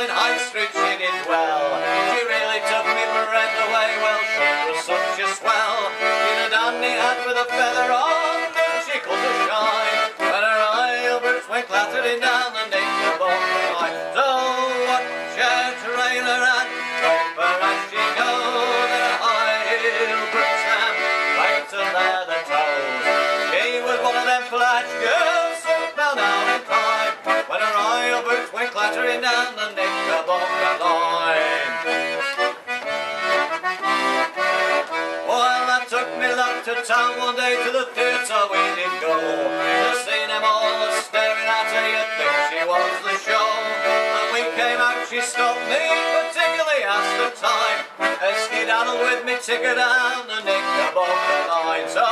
in High Street she did well. She really took me for breath away. Well, she was such a swell. In a dandy hat with a feather on, she caught a shine. When her eyelids went clattering down and in the bone line. So what church trailer at, over as she goes in a high-heeled boots and right to leather toes. She was one of them flat girls so fell down in time. When her eyelids went clattering down the Knickerbocker line. Well, I took me luck to town one day, to the theatre we did go. The cinema was staring at her, you'd think she was the show. When we came out she stopped me, particularly asked the time. And skedaddle with me, ticker down the Knickerbocker line. So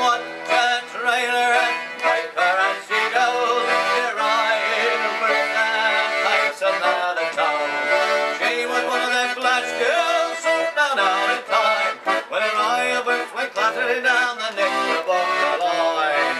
what a trailer and paper as she goes. Down the Knickerbocker line.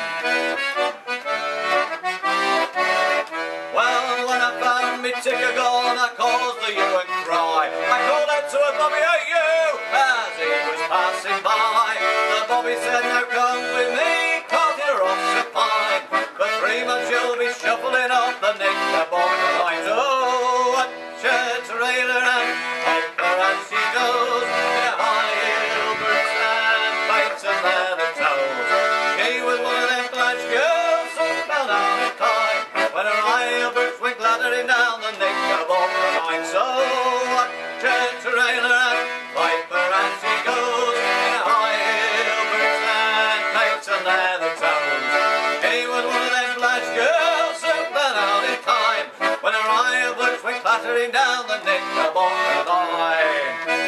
Well, when I found me ticker gone, I caused the hue and cry. I called out to a Bobby, "Hey you!" as he was passing by. The Bobby said, "Now come with me, cause you're off the pine. For 3 months you'll be shuffling off the Knickerbocker line." Oh, what a trailer and paper as she goes. Down the Knickerbocker line. So what a trailer and piper as she goes, in a high-heel boots and paints and leather toes. She was one of them flash girls who fell out in time, when her high-heel boots went clattering down the Knickerbocker line.